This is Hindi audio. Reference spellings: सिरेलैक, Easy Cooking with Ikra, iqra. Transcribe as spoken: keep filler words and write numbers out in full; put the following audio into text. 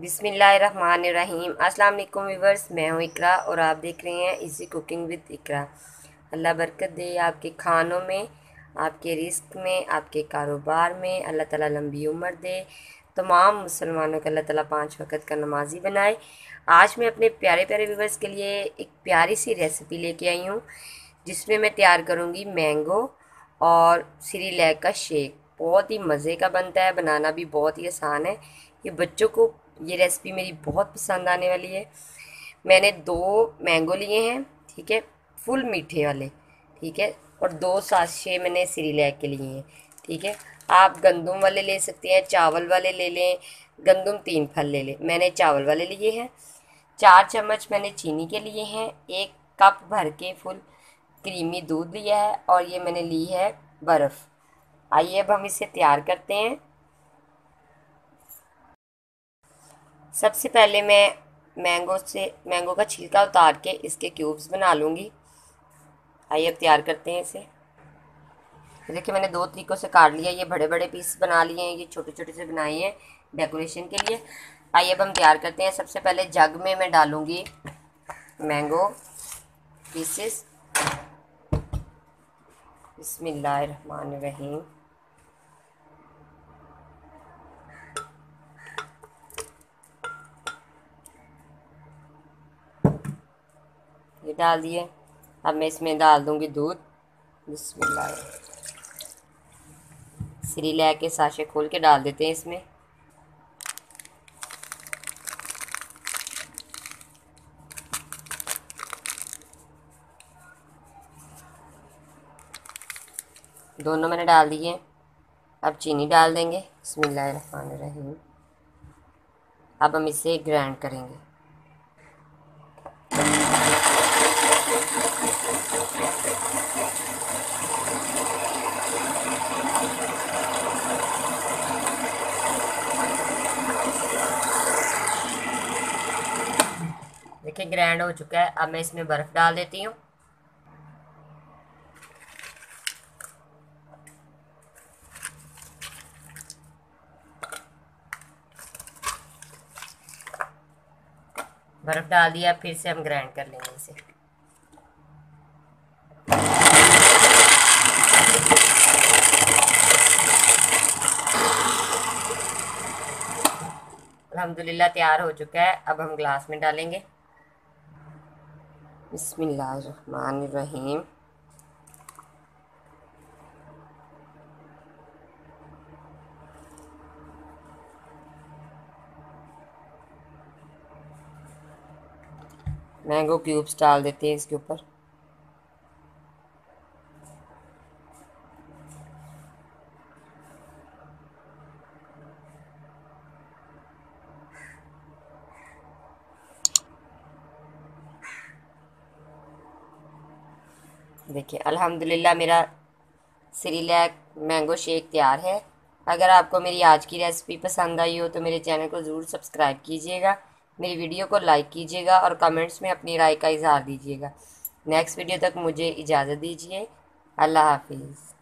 बिस्मिल्लाहिर्रहमानिर्रहीम। अस्सलाम वालेकुम व्यूअर्स, मैं हूँ इकरा और आप देख रहे हैं इजी कुकिंग विद इकरा। अल्लाह बरकत दे आपके खानों में, आपके रिस्क में, आपके कारोबार में। अल्लाह ताला लंबी उम्र दे। तमाम मुसलमानों का अल्लाह ताला पाँच वक़्त का नमाजी बनाए। आज मैं अपने प्यारे प्यारे व्यूअर्स के लिए एक प्यारी सी रेसिपी लेके आई हूँ, जिसमें मैं तैयार करूँगी मैंगो और सिरेलैक का शेक। बहुत ही मज़े का बनता है, बनाना भी बहुत ही आसान है। ये बच्चों को ये रेसिपी मेरी बहुत पसंद आने वाली है। मैंने दो मैंगो लिए हैं, ठीक है, फुल मीठे वाले, ठीक है, और दो साशे मैंने सिरेलैक के लिए हैं, ठीक है। आप गंदम वाले ले सकते हैं, चावल वाले ले लें, गंदम तीन फल ले लें। मैंने चावल वाले लिए हैं। चार चम्मच मैंने चीनी के लिए हैं। एक कप भर के फुल क्रीमी दूध लिया है और ये मैंने ली है बर्फ़। आइए अब हम इसे तैयार करते हैं। सबसे पहले मैं मैंगो से मैंगो का छिलका उतार के इसके क्यूब्स बना लूँगी। आइए अब तैयार करते हैं इसे। देखिए मैंने दो तरीक़ों से काट लिया, ये बड़े बड़े पीस बना लिए हैं, ये छोटे छोटे से बनाए हैं डेकोरेशन के लिए। आइए अब हम तैयार करते हैं। सबसे पहले जग में मैं डालूँगी मैंगो पीसेस। बिस्मिल्लाहिर्रहमानिर्रहीम। ये डाल दिए। अब मैं इसमें डाल दूंगी दूध। बिस्मिल्लाह। सिरेलैक के साशे खोल के डाल देते हैं इसमें। दोनों मैंने डाल दिए। अब चीनी डाल देंगे। बिस्मिल्लाहिर्रहमानिर्रहीम। अब हम इसे ग्राइंड करेंगे। देखिए ग्राइंड हो चुका है। अब मैं इसमें बर्फ़ डाल देती हूँ। बर्फ़ डाल दिया। फिर से हम ग्राइंड कर लेंगे इसे। अल्हम्दुलिल्लाह तैयार हो चुका है। अब हम ग्लास में डालेंगे। बिस्मिल्लाहिर्रहमानिर्रहीम। मैंगो क्यूब्स डाल देते हैं इसके ऊपर। देखिए अल्हम्दुलिल्लाह मेरा सिरेलैक मैंगो शेक तैयार है। अगर आपको मेरी आज की रेसिपी पसंद आई हो तो मेरे चैनल को ज़रूर सब्सक्राइब कीजिएगा, मेरी वीडियो को लाइक कीजिएगा और कमेंट्स में अपनी राय का इजहार दीजिएगा। नेक्स्ट वीडियो तक मुझे इजाज़त दीजिए। अल्लाह हाफिज़।